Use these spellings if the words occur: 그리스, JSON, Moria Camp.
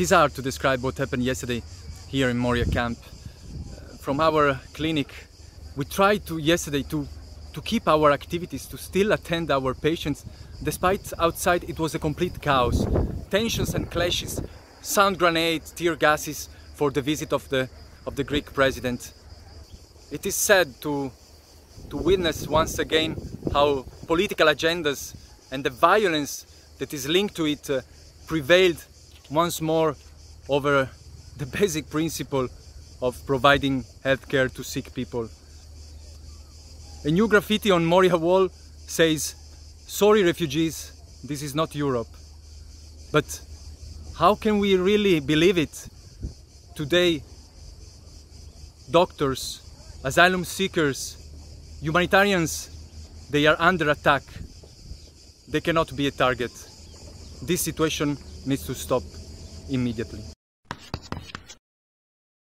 It is hard to describe what happened yesterday here in Moria Camp. From our clinic, we tried yesterday to keep our activities, to still attend our patients, despite outside it was a complete chaos. Tensions and clashes, sound grenades, tear gases for the visit of the Greek president. It is sad to witness once again how political agendas and the violence that is linked to it prevailed once more over the basic principle of providing healthcare to sick people. A new graffiti on Moria wall says, "Sorry refugees, this is not Europe." But how can we really believe it? Today, doctors, asylum seekers, humanitarians, they are under attack. They cannot be a target. This situation needs to stop immediately.